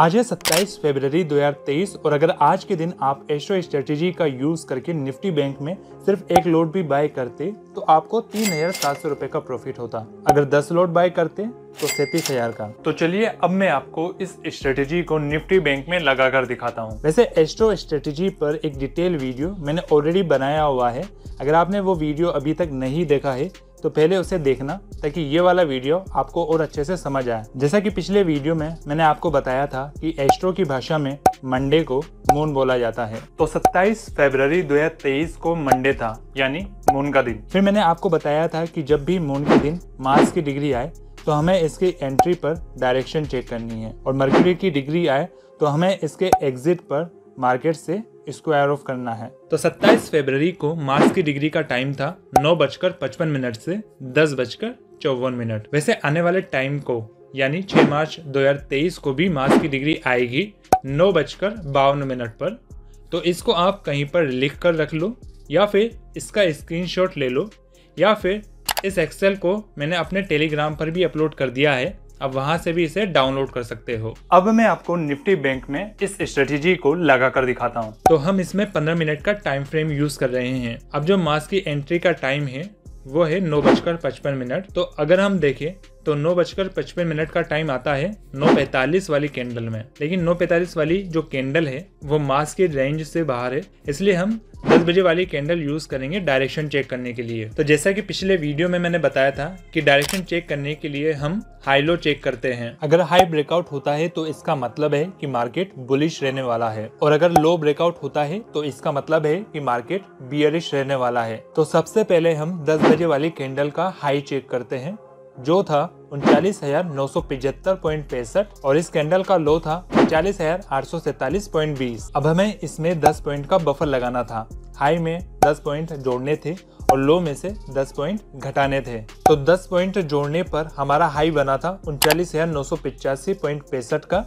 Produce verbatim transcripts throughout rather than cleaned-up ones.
आज है सत्ताईस फरवरी दो हज़ार तेईस और अगर आज के दिन आप एशो स्ट्रेटेजी का यूज करके निफ्टी बैंक में सिर्फ एक लॉट भी बाय करते तो आपको तीन हजार सात सौ रुपए का प्रॉफिट होता। अगर दस लॉट बाय करते तो सैतीस हजार का। तो चलिए अब मैं आपको इस स्ट्रेटेजी को निफ्टी बैंक में लगा कर दिखाता हूँ। वैसे एस्ट्रो स्ट्रेटेजी पर एक डिटेल वीडियो मैंने ऑलरेडी बनाया हुआ है, अगर आपने वो वीडियो अभी तक नहीं देखा है तो पहले उसे देखना ताकि ये वाला वीडियो आपको और अच्छे से समझ आए। जैसा कि पिछले वीडियो में मैंने आपको बताया था कि एस्ट्रो की भाषा में मंडे को मून बोला जाता है, तो सत्ताईस फरवरी दो हज़ार तेईस को मंडे था यानी मून का दिन। फिर मैंने आपको बताया था कि जब भी मून के दिन मार्स की डिग्री आए तो हमें इसकी एंट्री पर डायरेक्शन चेक करनी है और मर्क्यूरी की डिग्री आए तो हमें इसके एग्जिट पर मार्केट से स्क्वायर ऑफ करना है। तो सत्ताईस फरवरी को मार्स की डिग्री का टाइम था नौ बजकर पचपन मिनट से दस बजकर चौवन मिनट। वैसे आने वाले टाइम को यानी छह मार्च दो हज़ार तेईस को भी मार्स की डिग्री आएगी नौ बजकर बावन मिनट पर, तो इसको आप कहीं पर लिख कर रख लो या फिर इसका स्क्रीनशॉट ले लो या फिर इस एक्सेल को मैंने अपने टेलीग्राम पर भी अपलोड कर दिया है, अब वहां से भी इसे डाउनलोड कर सकते हो। अब मैं आपको निफ्टी बैंक में इस स्ट्रेटेजी को लगा कर दिखाता हूं। तो हम इसमें पंद्रह मिनट का टाइम फ्रेम यूज कर रहे हैं। अब जो मार्स की एंट्री का टाइम है वो है नौ बजकर पचपन मिनट, तो अगर हम देखें तो नौ बजकर पचपन मिनट का टाइम आता है नौ पैतालीस वाली कैंडल में, लेकिन नौ पैतालीस वाली जो कैंडल है वो मार्स की रेंज से बाहर है, इसलिए हम दस बजे वाली कैंडल यूज करेंगे डायरेक्शन चेक करने के लिए। तो जैसा कि पिछले वीडियो में मैंने बताया था कि डायरेक्शन चेक करने के लिए हम हाई लो चेक करते हैं। अगर हाई ब्रेकआउट होता है तो इसका मतलब है कि मार्केट बुलिश रहने वाला है, और अगर लो ब्रेकआउट होता है तो इसका मतलब है कि मार्केट बियरिश रहने वाला है। तो सबसे पहले हम दस बजे वाली कैंडल का हाई चेक करते हैं जो था उनचालीस हजार नौ सौ पिछहत्तर पॉइंट पैंसठ और इस कैंडल का लो था चालीस हजार आठ सौ सैतालीस पॉइंट बीस। अब हमें इसमें दस पॉइंट का बफर लगाना था, हाई में दस पॉइंट जोड़ने थे और लो में से दस पॉइंट घटाने थे। तो दस पॉइंट जोड़ने पर हमारा हाई बना था उनचालीस हजार नौ सौ पिचासी पॉइंट पैंसठ का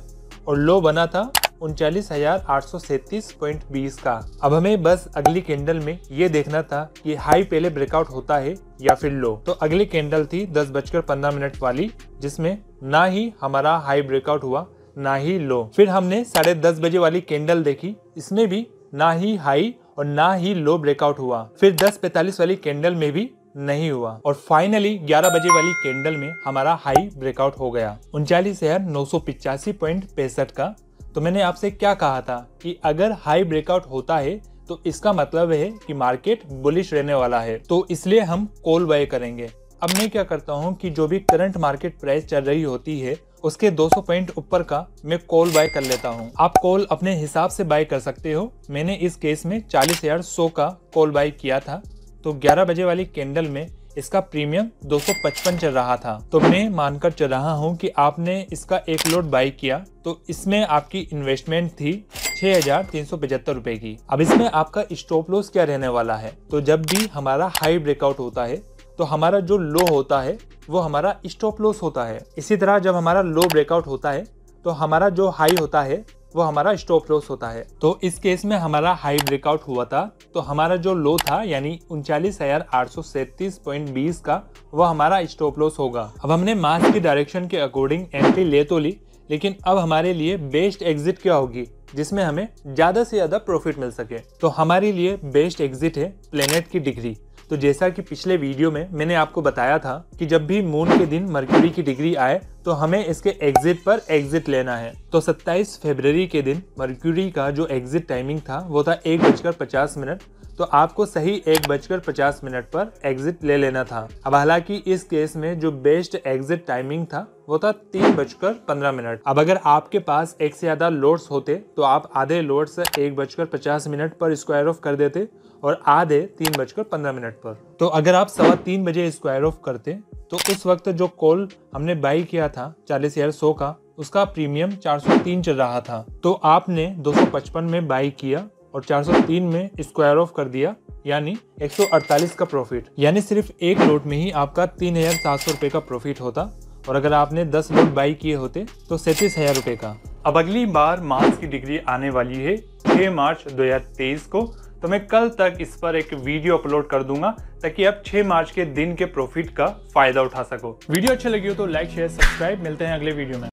और लो बना था उनचालीस हजार आठ सौ सैतीस पॉइंट बीस का। अब हमें बस अगली कैंडल में ये देखना था कि हाई पहले ब्रेकआउट होता है या फिर लो। तो अगली कैंडल थी दस बजकर पंद्रह मिनट वाली जिसमें ना ही हमारा हाई ब्रेकआउट हुआ ना ही लो। फिर हमने साढ़े दस बजे वाली कैंडल देखी, इसमें भी ना ही हाई और ना ही लो ब्रेकआउट हुआ। फिर दस पैतालीस वाली कैंडल में भी नहीं हुआ और फाइनली ग्यारह बजे वाली कैंडल में हमारा हाई ब्रेकआउट हो गया उनचालीस हजार नौ सौ पिचासी पॉइंट पैंसठ का। तो मैंने आपसे क्या कहा था कि अगर हाई ब्रेकआउट होता है तो इसका मतलब है कि मार्केट बुलिश रहने वाला है, तो इसलिए हम कॉल बाय करेंगे। अब मैं क्या करता हूँ कि जो भी करंट मार्केट प्राइस चल रही होती है उसके दो सौ पॉइंट ऊपर का मैं कॉल बाय कर लेता हूँ। आप कॉल अपने हिसाब से बाय कर सकते हो, मैंने इस केस में चालीस हजार सौ का कॉल बाय किया था, तो ग्यारह बजे वाली कैंडल में इसका प्रीमियम दो सौ पचपन चल रहा था। तो मैं मानकर चल रहा हूँ कि आपने इसका एक लॉट बाय किया तो इसमें आपकी इन्वेस्टमेंट थी छह हजार तीन सौ पचहत्तर रुपए की। अब इसमें आपका स्टॉप लॉस क्या रहने वाला है, तो जब भी हमारा हाई ब्रेकआउट होता है तो हमारा जो लो होता है वो हमारा स्टॉप लॉस होता है। इसी तरह जब हमारा लो ब्रेकआउट होता है तो हमारा जो हाई होता है वो हमारा स्टॉप लॉस होता है। तो इस केस में हमारा हाई ब्रेकआउट हुआ था तो हमारा जो लो था यानी उनचालीस हजार आठ सौ सैतीस पॉइंट बीस का वो हमारा स्टॉप लॉस होगा। अब हमने मार्स की डायरेक्शन के अकॉर्डिंग एंट्री ले तो ली, लेकिन अब हमारे लिए बेस्ट एग्जिट क्या होगी जिसमें हमें ज्यादा से ज्यादा प्रॉफिट मिल सके। तो हमारे लिए बेस्ट एग्जिट है प्लेनेट की डिग्री। तो जैसा कि पिछले वीडियो में मैंने आपको बताया था कि जब भी मून के दिन मरकरी की डिग्री आए तो हमें इसके एग्जिट पर एग्जिट लेना है। तो सत्ताईस फरवरी के दिन मरकरी का जो एग्जिट टाइमिंग था वो था एक बजकर पचास मिनट, तो आपको सही एक बजकर पचास मिनट पर एग्जिट ले लेना था। अब हालांकि इस केस में जो बेस्ट एग्जिट टाइमिंग था वो था तीन बजकर पंद्रह मिनट। अब अगर आपके पास एक से ज्यादा लोड्स होते तो आप आधे लोड से एक बजकर पचास मिनट पर स्क्वायर ऑफ कर देते और आधे तीन बजकर पंद्रह मिनट पर। तो अगर आप सवा तीन बजे स्क्वायर ऑफ करते तो उस वक्त जो कॉल हमने बाई किया था चालीस हजार सौ का उसका प्रीमियम चार सौ तीन चल रहा था, तो आपने दो सौ पचपन में बाई किया और चार सौ तीन में स्क्वायर ऑफ कर दिया यानी एक सौ अड़तालीस का प्रॉफिट। यानी सिर्फ एक लॉट में ही आपका तीन हजार सात सौ रुपये का प्रॉफिट होता और अगर आपने दस लॉट बाई किए होते तो सैंतीस हजार रुपये का। अब अगली बार मार्स की डिग्री आने वाली है छह मार्च दो हज़ार तेईस को, तो मैं कल तक इस पर एक वीडियो अपलोड कर दूंगा ताकि आप छह मार्च के दिन के प्रॉफिट का फायदा उठा सको। वीडियो अच्छी लगी हो तो लाइक शेयर सब्सक्राइब, मिलते हैं अगले वीडियो में।